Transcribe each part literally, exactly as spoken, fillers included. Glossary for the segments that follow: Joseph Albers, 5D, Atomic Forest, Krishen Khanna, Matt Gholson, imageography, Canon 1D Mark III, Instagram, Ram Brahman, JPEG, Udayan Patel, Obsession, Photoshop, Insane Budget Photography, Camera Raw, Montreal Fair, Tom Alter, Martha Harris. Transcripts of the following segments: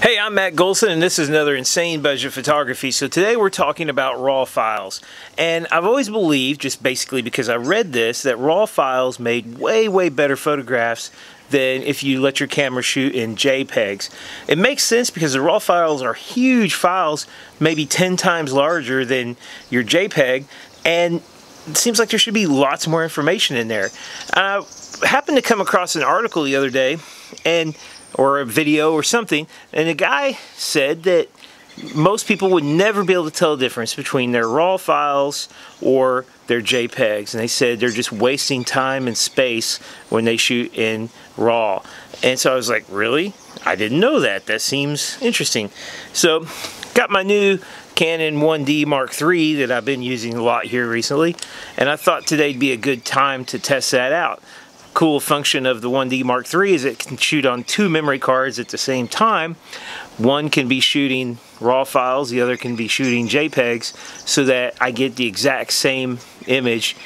Hey, I'm Matt Gholson and this is another Insane Budget Photography. So today we're talking about RAW files. And I've always believed, just basically because I read this, that RAW files made way, way better photographs than if you let your camera shoot in JPEGs. It makes sense because the RAW files are huge files, maybe ten times larger than your JPEG, and it seems like there should be lots more information in there. I happened to come across an article the other day, and or a video or something, and the guy said that most people would never be able to tell the difference between their RAW files or their JPEGs, and they said they're just wasting time and space when they shoot in RAW. And so I was like, really? I didn't know that. That seems interesting. So got my new Canon one D Mark three that I've been using a lot here recently, and I thought today'd be a good time to test that out. Cool function of the one D Mark three is it can shoot on two memory cards at the same time. One can be shooting RAW files, the other can be shooting JPEGs, so that I get the exact same image,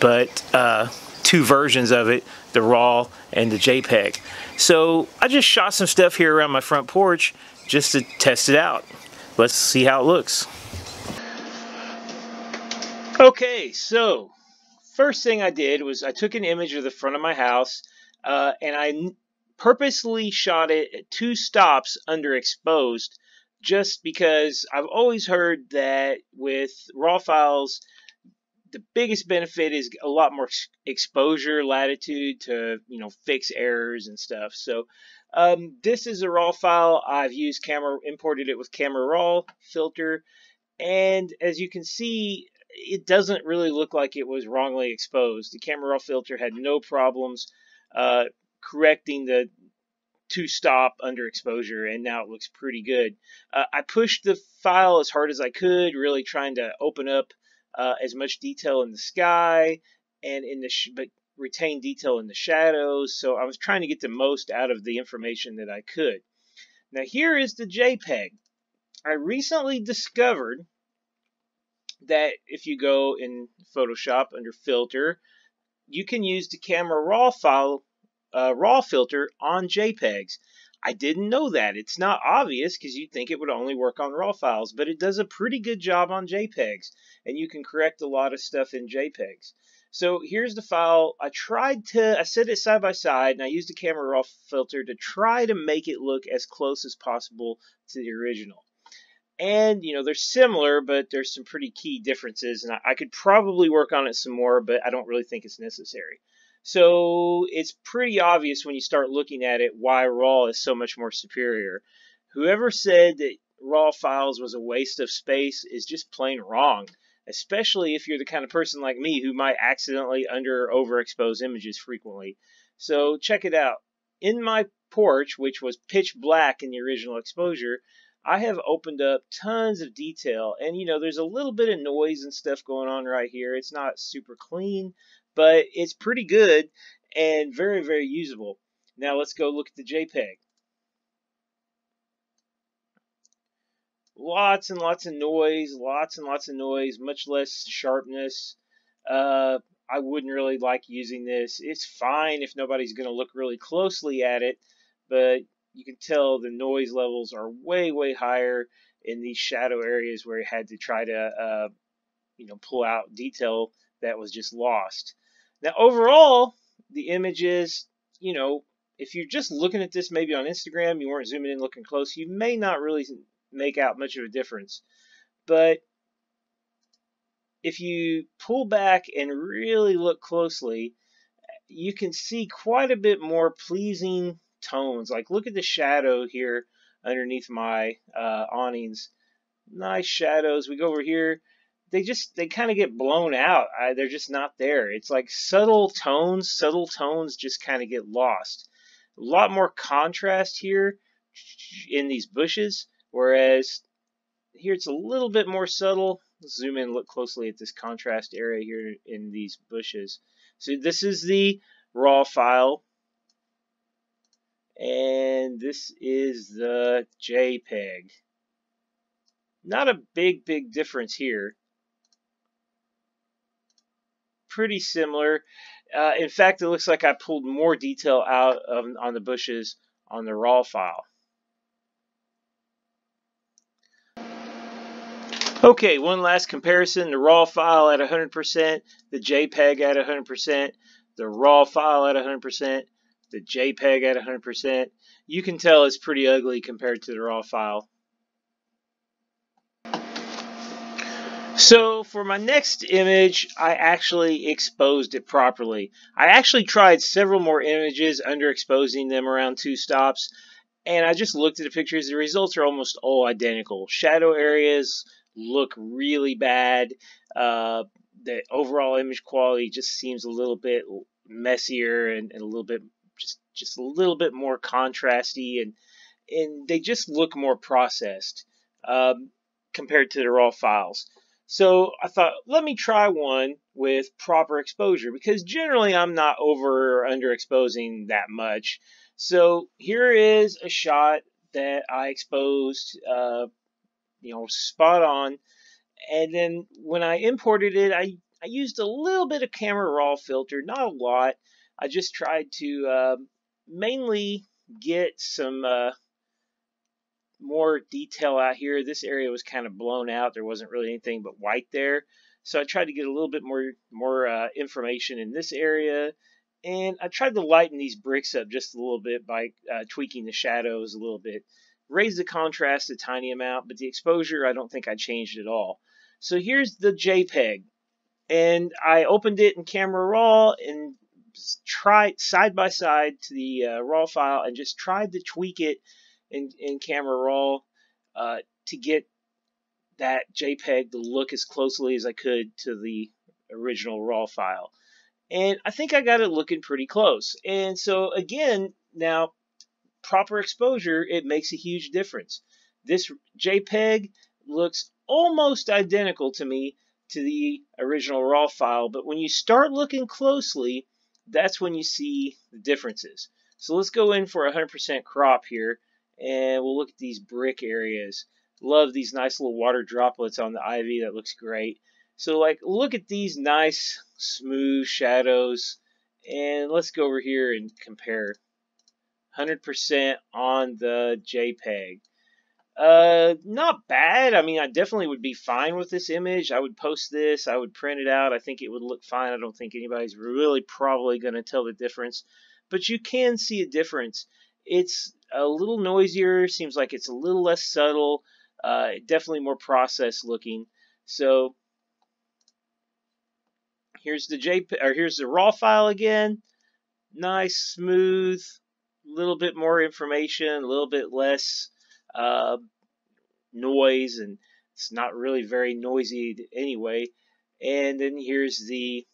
but uh, two versions of it, the RAW and the JPEG. So I just shot some stuff here around my front porch just to test it out. Let's see how it looks. Okay, so first thing I did was I took an image of the front of my house uh, and I purposely shot it at two stops underexposed, just because I've always heard that with RAW files the biggest benefit is a lot more exposure latitude to, you know, fix errors and stuff. So um, this is a RAW file. I've used camera, imported it with Camera Raw filter, and as you can see, it doesn't really look like it was wrongly exposed. The Camera Raw filter had no problems uh, correcting the two-stop underexposure, and now it looks pretty good. Uh, I pushed the file as hard as I could, really trying to open up uh, as much detail in the sky and in the sh but retain detail in the shadows. So I was trying to get the most out of the information that I could. Now here is the JPEG. I recently discovered that if you go in Photoshop under filter, you can use the Camera Raw file uh, raw filter on JPEGs. I didn't know that. It's not obvious because you'd think it would only work on RAW files, but it does a pretty good job on JPEGs, and you can correct a lot of stuff in JPEGs. So here's the file. I tried to I set it side by side, and I used the Camera Raw filter to try to make it look as close as possible to the original. And, you know, they're similar, but there's some pretty key differences, and I, I could probably work on it some more, but I don't really think it's necessary. So it's pretty obvious when you start looking at it why RAW is so much more superior. Whoever said that RAW files was a waste of space is just plain wrong, especially if you're the kind of person like me who might accidentally under or overexpose images frequently. So check it out. In my porch, which was pitch black in the original exposure, I have opened up tons of detail, and you know, there's a little bit of noise and stuff going on right here. It's not super clean, but it's pretty good and very, very usable. Now let's go look at the JPEG. Lots and lots of noise, lots and lots of noise, much less sharpness. Uh, I wouldn't really like using this. It's fine if nobody's going to look really closely at it, but you can tell the noise levels are way, way higher in these shadow areas where you had to try to, uh, you know, pull out detail that was just lost. Now, overall, the images, you know, if you're just looking at this maybe on Instagram, you weren't zooming in looking close, you may not really make out much of a difference. But if you pull back and really look closely, you can see quite a bit more pleasing tones. Like, look at the shadow here underneath my uh, awnings. Nice shadows. We go over here, they just they kind of get blown out. I, they're just not there. It's like subtle tones subtle tones just kind of get lost. A lot more contrast here in these bushes, whereas here it's a little bit more subtle. Let's zoom in and look closely at this contrast area here in these bushes. So this is the RAW file, and this is the JPEG. Not a big, big difference here. Pretty similar. Uh, in fact, it looks like I pulled more detail out of, on the bushes on the RAW file. Okay, one last comparison, the raw file at one hundred percent, the JPEG at one hundred percent, the raw file at one hundred percent, the JPEG at one hundred percent. You can tell it's pretty ugly compared to the raw file. So for my next image, I actually exposed it properly. I actually tried several more images underexposing them around two stops, and I just looked at the pictures. The results are almost all identical. Shadow areas look really bad. Uh, the overall image quality just seems a little bit messier and, and a little bit just just a little bit more contrasty, and and they just look more processed um, compared to the raw files. So I thought, let me try one with proper exposure, because generally I'm not over or underexposing that much. So here is a shot that I exposed, uh, you know, spot on. And then when I imported it, I, I used a little bit of Camera Raw filter, not a lot. I just tried to uh, mainly get some... Uh, more detail out here. This area was kind of blown out. There wasn't really anything but white there. So I tried to get a little bit more more uh, information in this area, and I tried to lighten these bricks up just a little bit by uh, tweaking the shadows a little bit. Raised the contrast a tiny amount, but the exposure I don't think I changed at all. So here's the JPEG, and I opened it in Camera Raw and tried side by side to the uh, raw file, and just tried to tweak it In, in Camera Raw uh, to get that JPEG to look as closely as I could to the original raw file. And I think I got it looking pretty close. And so again, now proper exposure, it makes a huge difference. This JPEG looks almost identical to me to the original raw file, but when you start looking closely, that's when you see the differences. So let's go in for one hundred percent crop here. And we'll look at these brick areas. Love these nice little water droplets on the ivy. That looks great. So, like, look at these nice, smooth shadows. And let's go over here and compare. one hundred percent on the JPEG. Uh, not bad. I mean, I definitely would be fine with this image. I would post this. I would print it out. I think it would look fine. I don't think anybody's really probably going to tell the difference. But you can see a difference. It's a little noisier, seems like it's a little less subtle, uh, definitely more processed looking. So here's the JPEG, or here's the raw file again. Nice, smooth, a little bit more information, a little bit less uh, noise, and it's not really very noisy anyway. And then here's the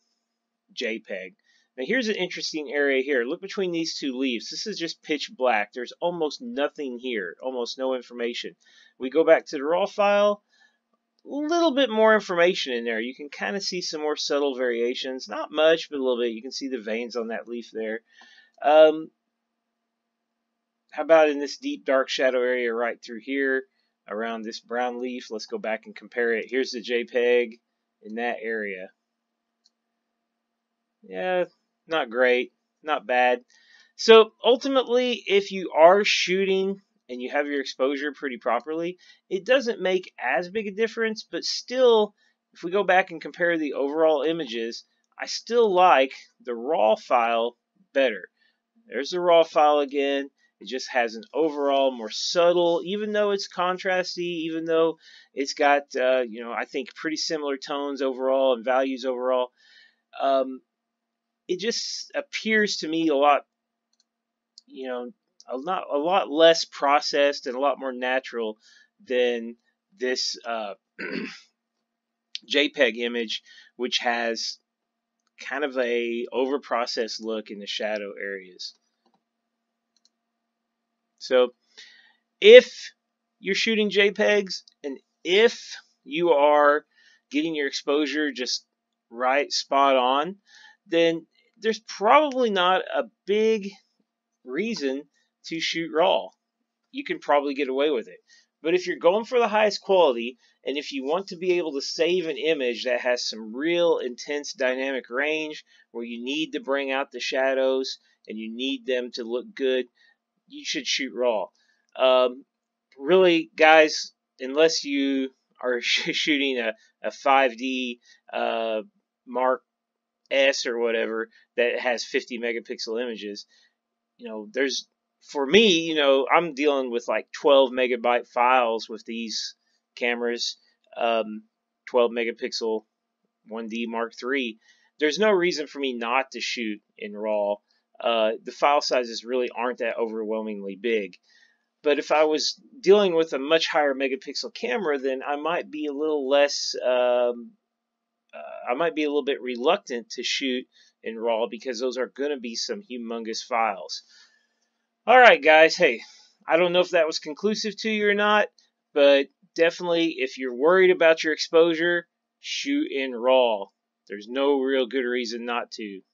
JPEG. Now here's an interesting area here. Look between these two leaves. This is just pitch black. There's almost nothing here, almost no information. We go back to the raw file, a little bit more information in there. You can kind of see some more subtle variations. Not much, but a little bit. You can see the veins on that leaf there. Um, how about in this deep dark shadow area right through here around this brown leaf? Let's go back and compare it. Here's the JPEG in that area. Yeah. Not great, not bad. So ultimately, if you are shooting and you have your exposure pretty properly, it doesn't make as big a difference, but still, if we go back and compare the overall images, I still like the raw file better. There's the raw file again. It just has an overall more subtle, even though it's contrasty, even though it's got, uh, you know, I think pretty similar tones overall and values overall. Um, It just appears to me a lot, you know, a lot, a lot less processed and a lot more natural than this uh, JPEG image, which has kind of a overprocessed look in the shadow areas. So if you're shooting JPEGs and if you are getting your exposure just right, spot on, then there's probably not a big reason to shoot raw. You can probably get away with it. But if you're going for the highest quality, and if you want to be able to save an image that has some real intense dynamic range where you need to bring out the shadows and you need them to look good, you should shoot raw. Um, really, guys, unless you are sh shooting a, a five D uh, Mark S or whatever that has fifty megapixel images, you know, there's, for me, you know, I'm dealing with like twelve megabyte files with these cameras, um, twelve megapixel one D Mark three. There's no reason for me not to shoot in RAW. Uh, the file sizes really aren't that overwhelmingly big. But if I was dealing with a much higher megapixel camera, then I might be a little less, um, uh, I might be a little bit reluctant to shoot in RAW, because those are going to be some humongous files. All right, guys. Hey, I don't know if that was conclusive to you or not, but definitely if you're worried about your exposure, shoot in RAW. There's no real good reason not to.